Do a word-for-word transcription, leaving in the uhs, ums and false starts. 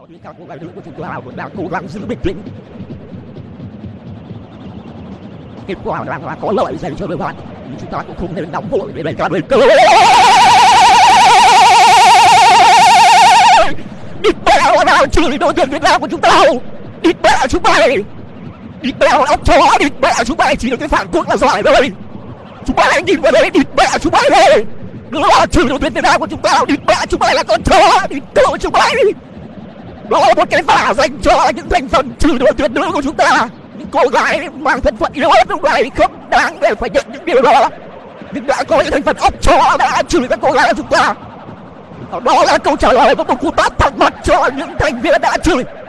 đó là câu trả lời của một cú tát thẳng mặt cho những thành viên đã chửi